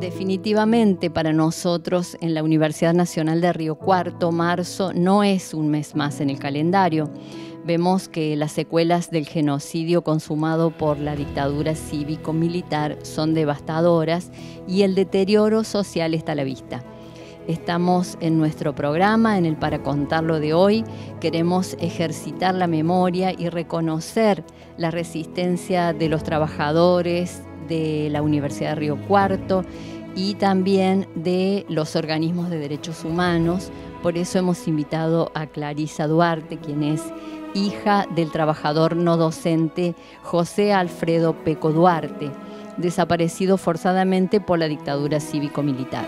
Definitivamente para nosotros en la Universidad Nacional de Río Cuarto, marzo no es un mes más en el calendario. Vemos que las secuelas del genocidio consumado por la dictadura cívico-militar son devastadoras y el deterioro social está a la vista. Estamos en nuestro programa, en el Para Contarlo de hoy. Queremos ejercitar la memoria y reconocer la resistencia de los trabajadores de la Universidad de Río Cuarto y también de los organismos de derechos humanos. Por eso hemos invitado a Clarisa Duarte, quien es hija del trabajador no docente José Alfredo Peco Duarte, desaparecido forzadamente por la dictadura cívico-militar.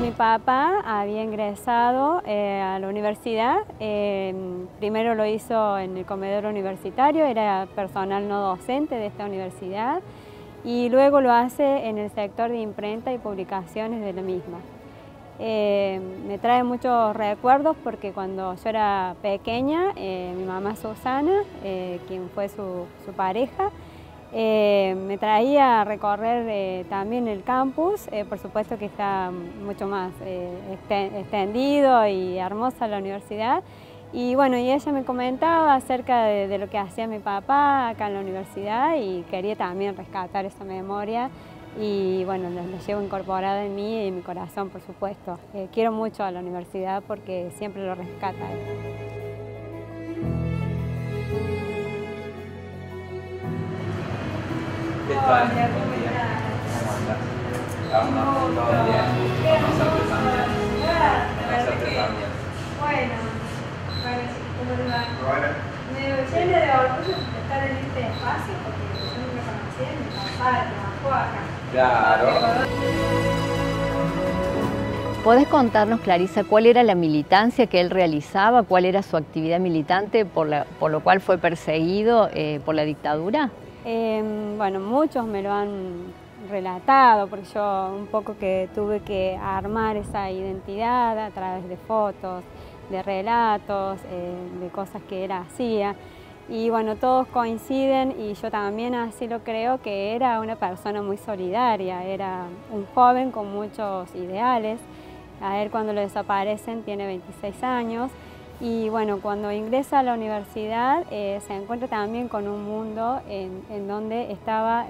Mi papá había ingresado a la universidad, primero lo hizo en el comedor universitario, era personal no docente de esta universidad, y luego lo hace en el sector de imprenta y publicaciones de la misma. Me trae muchos recuerdos porque cuando yo era pequeña, mi mamá Susana, quien fue su pareja, me traía a recorrer también el campus, por supuesto que está mucho más extendido y hermosa la universidad. Y bueno, y ella me comentaba acerca de lo que hacía mi papá acá en la universidad y quería también rescatar esa memoria y bueno, lo llevo incorporada en mí y en mi corazón, por supuesto. Quiero mucho a la universidad porque siempre lo rescata. ¿Qué tal? Hola, ¿cómo estás? Me llena de orgullo estar en este espacio porque yo no me conocía, mi papá trabajó acá. Claro. ¿Podés contarnos, Clarisa, cuál era la militancia que él realizaba? ¿Cuál era su actividad militante por lo cual fue perseguido por la dictadura? Bueno, muchos me lo han relatado porque yo un poco que tuve que armar esa identidad a través de fotos, de relatos, de cosas que él hacía. Y bueno, todos coinciden y yo también así lo creo, que era una persona muy solidaria, era un joven con muchos ideales. A él cuando lo desaparecen tiene 26 años y bueno, cuando ingresa a la universidad se encuentra también con un mundo en donde estaba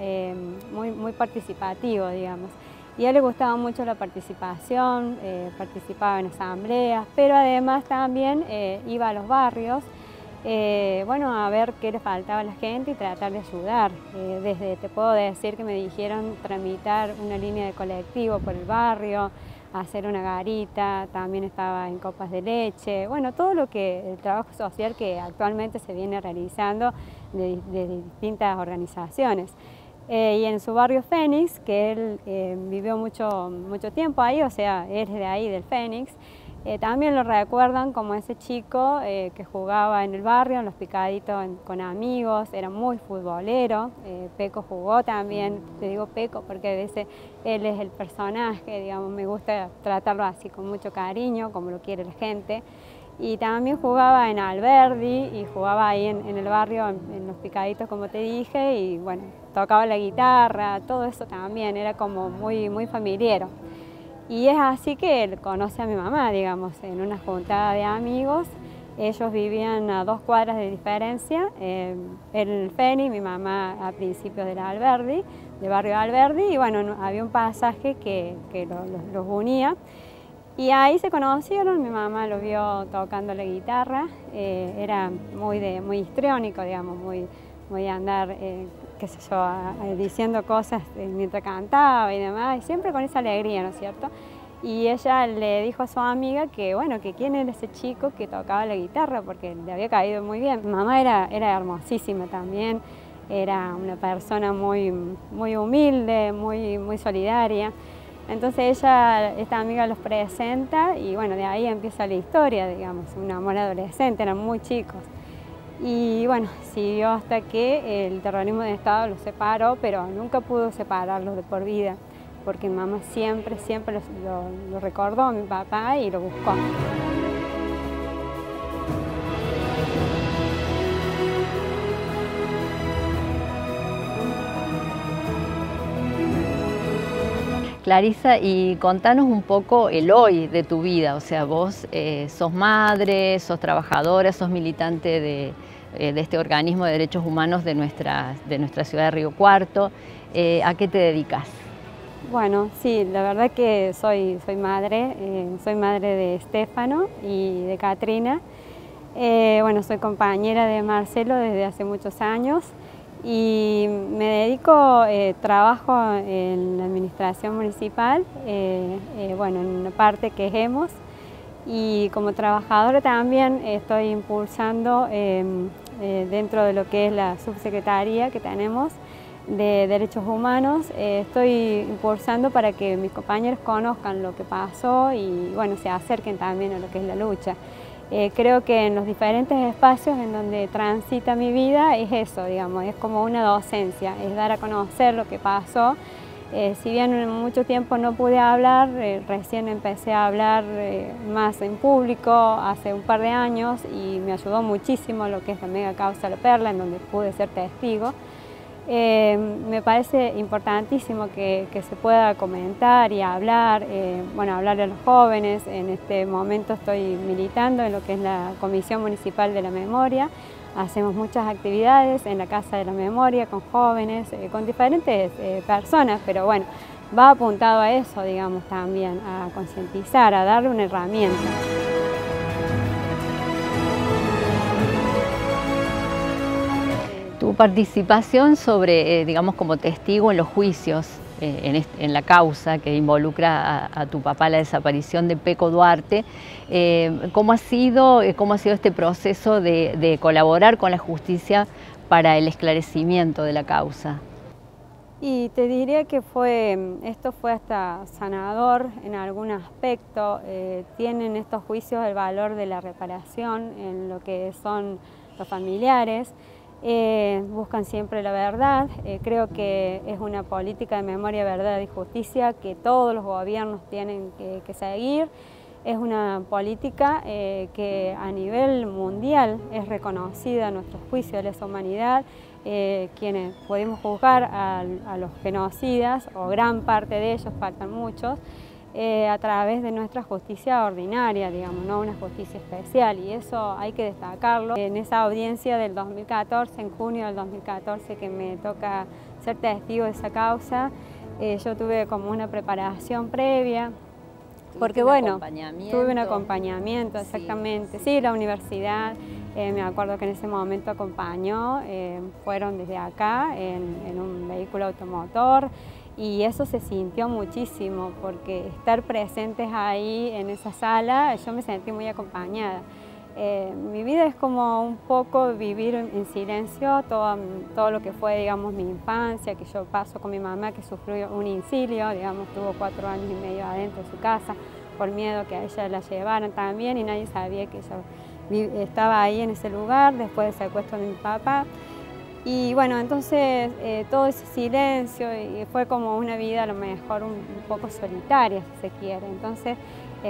muy, muy participativo, digamos. Y a él le gustaba mucho la participación, participaba en asambleas, pero además también iba a los barrios, bueno, a ver qué le faltaba a la gente y tratar de ayudar. Desde, te puedo decir que me dijeron tramitar una línea de colectivo por el barrio, hacer una garita, también estaba en copas de leche, bueno, todo lo que el trabajo social que actualmente se viene realizando de distintas organizaciones. Y en su barrio Fénix, que él vivió mucho tiempo ahí, o sea, es de ahí, del Fénix, también lo recuerdan como ese chico que jugaba en el barrio, en los picaditos con amigos, era muy futbolero. Peco jugó también, te digo Peco porque a veces él es el personaje, digamos, me gusta tratarlo así con mucho cariño, como lo quiere la gente. Y también jugaba en Alberdi y jugaba ahí en el barrio, en los picaditos, como te dije, y bueno, tocaba la guitarra, todo eso también, era como muy, muy familiar. Y es así que él conoce a mi mamá, digamos, en una juntada de amigos. Ellos vivían a 2 cuadras de diferencia, el Feni, mi mamá a principios del Alberdi, del barrio Alberdi, y bueno, había un pasaje que los unía. Y ahí se conocieron, mi mamá lo vio tocando la guitarra, era muy histriónico, digamos, muy andar, qué sé yo, diciendo cosas mientras cantaba y demás, y siempre con esa alegría, ¿no es cierto? Y ella le dijo a su amiga que, bueno, que quién era ese chico que tocaba la guitarra, porque le había caído muy bien. Mi mamá era hermosísima también, era una persona muy humilde, muy solidaria. Entonces ella, esta amiga los presenta y bueno, de ahí empieza la historia, digamos, un amor adolescente, eran muy chicos. Y bueno, siguió hasta que el terrorismo de Estado los separó, pero nunca pudo separarlos de por vida, porque mi mamá siempre lo recordó a mi papá y lo buscó. Clarisa, y contanos un poco el hoy de tu vida, o sea, vos sos madre, sos trabajadora, sos militante de este organismo de derechos humanos de nuestra ciudad de Río Cuarto. ¿A qué te dedicas? Bueno, sí, la verdad que soy madre de Stefano y de Katrina. Bueno, soy compañera de Marcelo desde hace muchos años y me dedico, trabajo en la administración municipal, bueno, en una parte que es EMOS, y como trabajadora también estoy impulsando dentro de lo que es la subsecretaría que tenemos de Derechos Humanos, estoy impulsando para que mis compañeros conozcan lo que pasó y bueno, se acerquen también a lo que es la lucha. Creo que en los diferentes espacios en donde transita mi vida es eso, digamos, es como una docencia, es dar a conocer lo que pasó. Si bien en mucho tiempo no pude hablar, recién empecé a hablar más en público hace un par de años y me ayudó muchísimo lo que es la Mega Causa La Perla, en donde pude ser testigo. Me parece importantísimo que se pueda comentar y hablar, bueno, hablar a los jóvenes. En este momento estoy militando en lo que es la Comisión Municipal de la Memoria. Hacemos muchas actividades en la Casa de la Memoria con jóvenes, con diferentes personas, pero bueno, va apuntado a eso, digamos, también, a concientizar, a darle una herramienta. Tu participación sobre, digamos, como testigo en los juicios, en la causa que involucra a tu papá, la desaparición de Peco Duarte, ¿cómo ha sido este proceso de colaborar con la justicia para el esclarecimiento de la causa? Y te diría que esto fue hasta sanador en algún aspecto. Tienen estos juicios el valor de la reparación en lo que son los familiares. Buscan siempre la verdad. Creo que es una política de memoria, verdad y justicia que todos los gobiernos tienen que seguir. Es una política que a nivel mundial es reconocida en nuestros juicios de lesa humanidad. Quienes pudimos juzgar a los genocidas, o gran parte de ellos, faltan muchos, a través de nuestra justicia ordinaria, digamos, no una justicia especial, y eso hay que destacarlo. En esa audiencia del 2014, en junio del 2014, que me toca ser testigo de esa causa, yo tuve como una preparación previa, porque bueno, tuve un acompañamiento, exactamente, sí, la universidad, me acuerdo que en ese momento acompañó, fueron desde acá en un vehículo automotor, y eso se sintió muchísimo, porque estar presentes ahí en esa sala, yo me sentí muy acompañada. Mi vida es como un poco vivir en silencio todo lo que fue, digamos, mi infancia, que yo paso con mi mamá, que sufrió un exilio, digamos, tuvo 4 años y medio adentro de su casa, por miedo que a ella la llevaran también, y nadie sabía que ella estaba ahí en ese lugar, después del secuestro de mi papá. Y bueno, entonces todo ese silencio, y fue como una vida a lo mejor un poco solitaria, si se quiere. Entonces,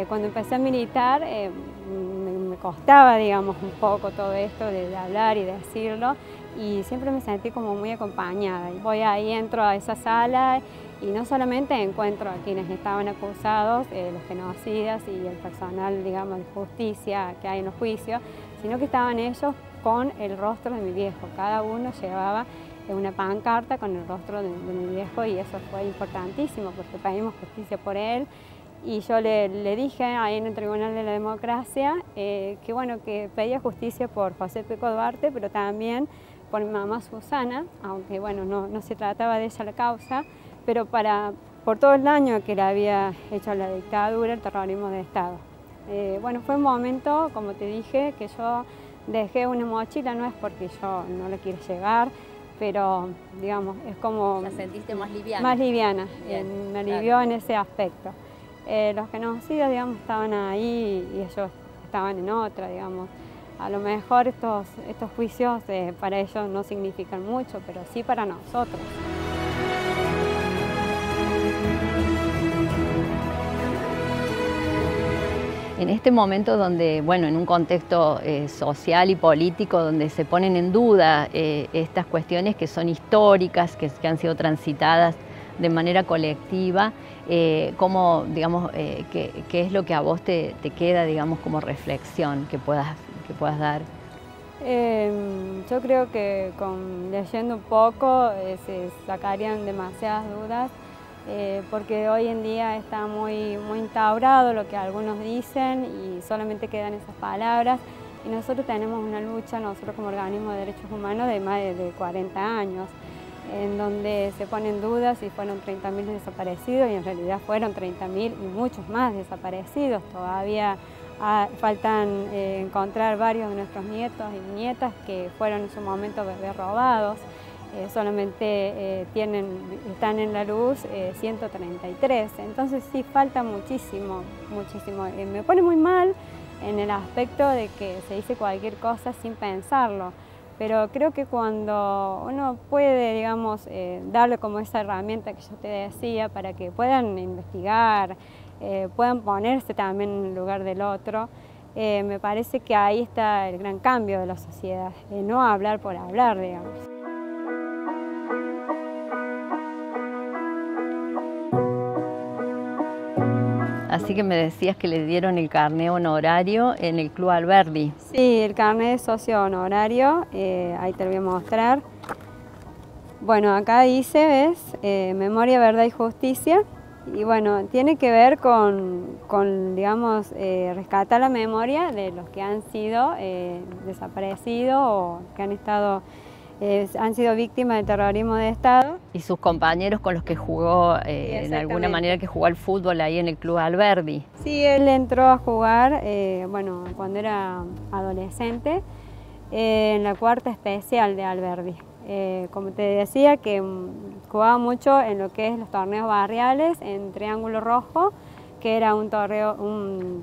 cuando empecé a militar, me costaba, digamos, un poco todo esto de hablar y de decirlo, y siempre me sentí como muy acompañada. Voy ahí, entro a esa sala, y no solamente encuentro a quienes estaban acusados, los genocidas y el personal, digamos, de justicia que hay en los juicios, sino que estaban ellos con el rostro de mi viejo. Cada uno llevaba una pancarta con el rostro de mi viejo, y eso fue importantísimo porque pedimos justicia por él. Y yo le dije ahí en el Tribunal de la Democracia que bueno, que pedía justicia por José Peco Duarte, pero también por mi mamá Susana, aunque bueno, no se trataba de ella la causa, pero por todo el daño que le había hecho la dictadura, el terrorismo de Estado. Bueno, fue un momento, como te dije, que yo dejé una mochila, no es porque yo no la quiero llevar, pero digamos, es como... ¿La sentiste más liviana? Más liviana, bien, me alivió, claro, en ese aspecto. Los genocidas, digamos, estaban ahí y ellos estaban en otra, digamos. A lo mejor estos juicios para ellos no significan mucho, pero sí para nosotros. En este momento donde, bueno, en un contexto social y político donde se ponen en duda estas cuestiones que son históricas, que han sido transitadas de manera colectiva, cómo, digamos, qué es lo que a vos te queda, digamos, como reflexión que puedas dar. Yo creo que leyendo un poco se sacarían demasiadas dudas, porque hoy en día está muy instaurado lo que algunos dicen y solamente quedan esas palabras. Y nosotros tenemos una lucha, nosotros como organismo de derechos humanos, de más de 40 años, en donde se ponen dudas si fueron 30.000 desaparecidos, y en realidad fueron 30.000 y muchos más desaparecidos. Todavía faltan encontrar varios de nuestros nietos y nietas que fueron en su momento bebés robados. Solamente están en la luz 133, entonces sí, falta muchísimo, muchísimo. Me pone muy mal en el aspecto de que se dice cualquier cosa sin pensarlo, pero creo que cuando uno puede, digamos, darle como esa herramienta que yo te decía para que puedan investigar, puedan ponerse también en el lugar del otro, me parece que ahí está el gran cambio de la sociedad, no hablar por hablar, digamos. Así que me decías que le dieron el carné honorario en el Club Alberdi. Sí, el carné de socio honorario, ahí te lo voy a mostrar. Bueno, acá dice, ves, Memoria, Verdad y Justicia. Y bueno, tiene que ver con digamos, rescatar la memoria de los que han sido desaparecidos o que han sido víctimas del terrorismo de Estado. Y sus compañeros con los que jugó, en alguna manera, que jugó al fútbol ahí en el Club Alberdi. Sí, él entró a jugar, bueno, cuando era adolescente, en la cuarta especial de Alberdi. Como te decía, que jugaba mucho en lo que es los torneos barriales, en Triángulo Rojo, que era un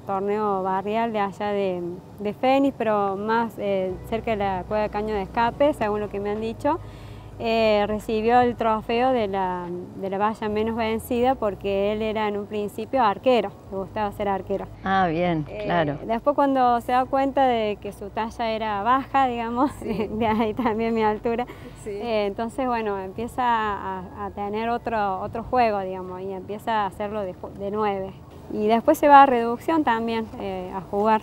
torneo barrial de allá de Fénix, pero más cerca de la cueva de Caño de Escape, según lo que me han dicho. Recibió el trofeo de la valla menos vencida porque él era en un principio arquero, le gustaba ser arquero. Ah, bien, claro. Después, cuando se da cuenta de que su talla era baja, digamos, sí, de ahí también mi altura, sí, entonces, bueno, empieza a tener otro juego, digamos, y empieza a hacerlo de 9. Y después se va a reducción también, a jugar.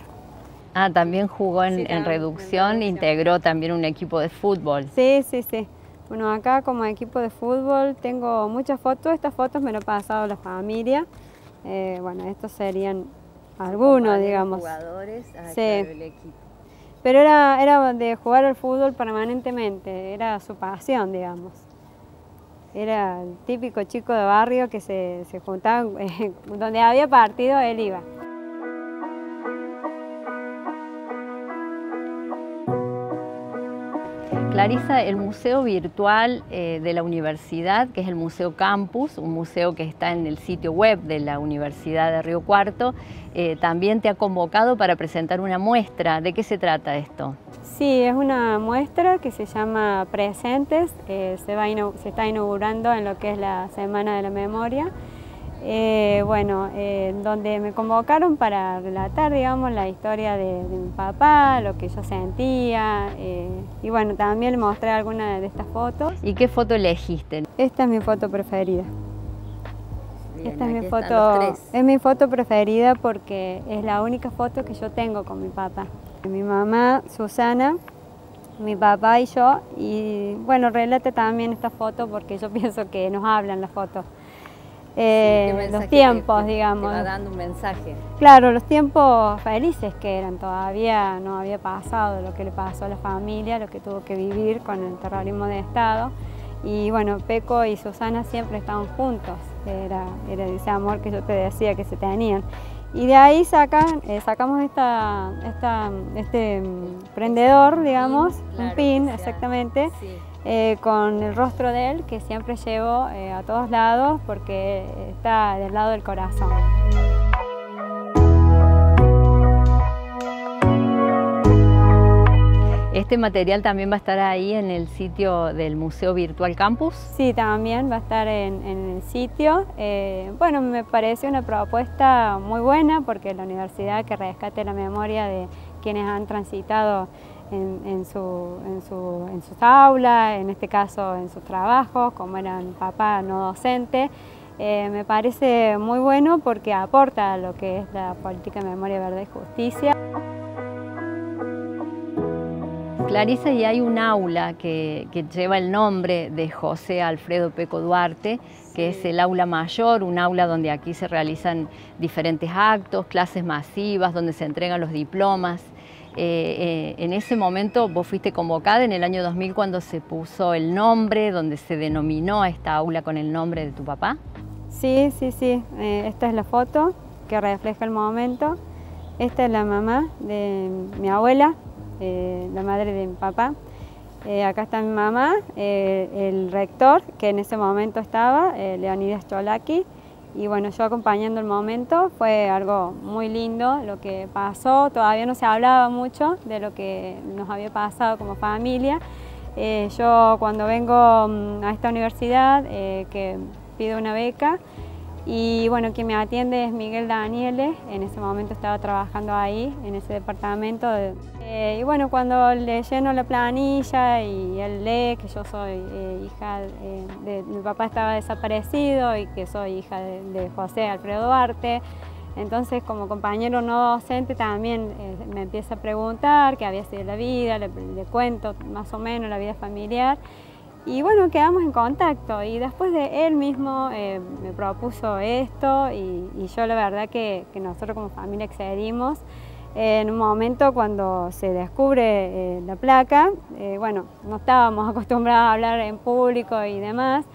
Ah, también jugó en, sí, en reducción, integró también un equipo de fútbol. Sí, sí, sí. Bueno, acá como equipo de fútbol tengo muchas fotos. Estas fotos me lo ha pasado la familia. Bueno, estos serían algunos, digamos. Jugadores, sí, del equipo. Pero era de jugar al fútbol permanentemente, era su pasión, digamos. Era el típico chico de barrio que se juntaba, donde había partido él iba. Clarisa, el museo virtual de la universidad, que es el Museo Campus, un museo que está en el sitio web de la Universidad de Río Cuarto, también te ha convocado para presentar una muestra. ¿De qué se trata esto? Sí, es una muestra que se llama Presentes, se está inaugurando en lo que es la Semana de la Memoria. Bueno, donde me convocaron para relatar, digamos, la historia de mi papá, lo que yo sentía, y bueno, también le mostré algunas de estas fotos. ¿Y qué foto elegiste? Esta es mi foto preferida. Bien, esta es mi foto, preferida porque es la única foto que yo tengo con mi papá. Mi mamá, Susana, mi papá y yo, y bueno, relate también esta foto porque yo pienso que nos hablan las fotos. Sí, los tiempos, digamos. Te va dando un mensaje. Claro, los tiempos felices que eran, todavía no había pasado lo que le pasó a la familia, lo que tuvo que vivir con el terrorismo de Estado. Y bueno, Peco y Susana siempre estaban juntos, era ese amor que yo te decía que se tenían. Y de ahí sacamos este prendedor, digamos, un pin, claro, un pin, exactamente. Sí. Con el rostro de él, que siempre llevo a todos lados porque está del lado del corazón. ¿Este material también va a estar ahí en el sitio del Museo Virtual Campus? Sí, también va a estar en el sitio. Bueno, me parece una propuesta muy buena porque la universidad que rescate la memoria de quienes han transitado en sus aulas, en este caso en sus trabajos, como era mi papá no docente, Me parece muy bueno porque aporta a lo que es la política de memoria, verdad y justicia. Clarisa, y hay un aula que lleva el nombre de José Alfredo Peco Duarte, que es el aula mayor, un aula donde aquí se realizan diferentes actos, clases masivas, donde se entregan los diplomas. En ese momento vos fuiste convocada en el año 2000 cuando se puso el nombre, donde se denominó a esta aula con el nombre de tu papá. Sí, sí, sí. Esta es la foto que refleja el momento. Esta es la mamá de mi abuela, la madre de mi papá. Acá está mi mamá, el rector que en ese momento estaba, Leonidas Cholaki. Y bueno, yo acompañando el momento, fue algo muy lindo lo que pasó. Todavía no se hablaba mucho de lo que nos había pasado como familia. Yo cuando vengo a esta universidad, que pido una beca, y bueno, quien me atiende es Miguel Danieles. En ese momento estaba trabajando ahí, en ese departamento. Y bueno, cuando le lleno la planilla y él lee que yo soy hija de mi papá estaba desaparecido y que soy hija de José Alfredo Duarte, entonces como compañero no docente también me empieza a preguntar qué había sido la vida, le cuento más o menos la vida familiar. Y bueno, quedamos en contacto y después de él mismo me propuso esto y yo la verdad que nosotros como familia accedimos. En un momento cuando se descubre la placa, bueno, no estábamos acostumbrados a hablar en público y demás.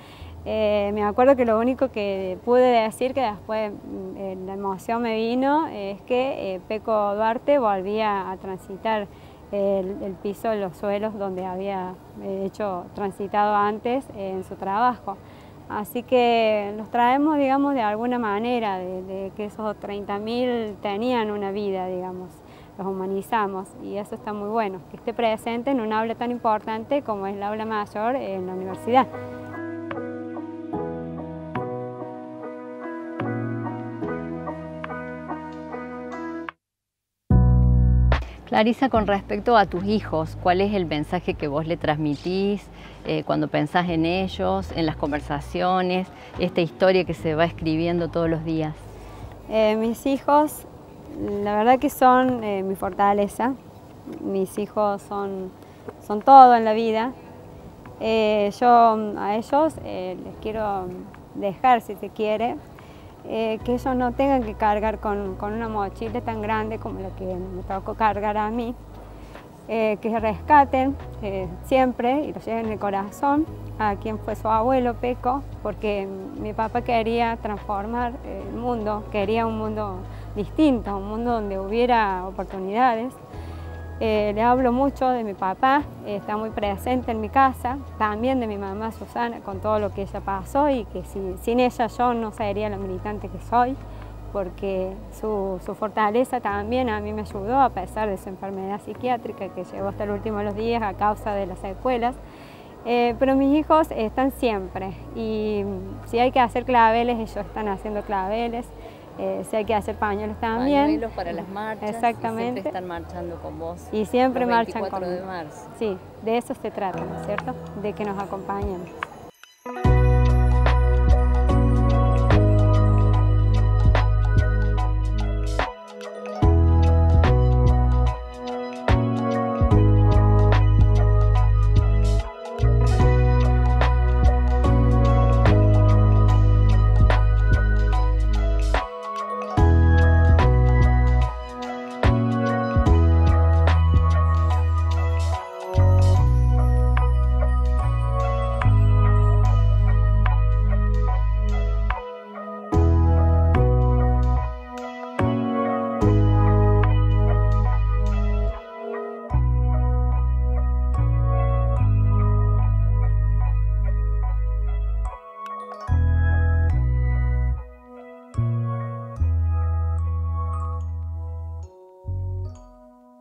Me acuerdo que lo único que pude decir, que después la emoción me vino, es que Peco Duarte volvía a transitar el piso, los suelos donde había transitado antes en su trabajo. Así que los traemos, digamos, de alguna manera, de que esos 30.000 tenían una vida, digamos, los humanizamos y eso está muy bueno, que esté presente en un aula tan importante como es el aula mayor en la universidad. Clarisa, con respecto a tus hijos, ¿cuál es el mensaje que vos le transmitís cuando pensás en ellos, en las conversaciones, esta historia que se va escribiendo todos los días? Mis hijos, la verdad que son mi fortaleza. Mis hijos son todo en la vida. Yo a ellos les quiero dejar, si se quiere, que ellos no tengan que cargar con una mochila tan grande como la que me tocó cargar a mí, que se rescaten siempre y lo lleven en el corazón a quien fue su abuelo Peco, porque mi papá quería transformar el mundo, quería un mundo distinto, un mundo donde hubiera oportunidades. Le hablo mucho de mi papá, está muy presente en mi casa, también de mi mamá Susana, con todo lo que ella pasó y que sin ella yo no sería la militante que soy, porque su fortaleza también a mí me ayudó a pesar de su enfermedad psiquiátrica que llegó hasta el último de los días a causa de las secuelas. Pero mis hijos están siempre y si hay que hacer claveles, ellos están haciendo claveles. Si hay que hacer pañuelos también. Pañuelos para las marchas. Exactamente. Siempre están marchando con vos. Y siempre marchan con vos. 24 de marzo. Sí, de eso se trata, ¿no es cierto? De que nos acompañen.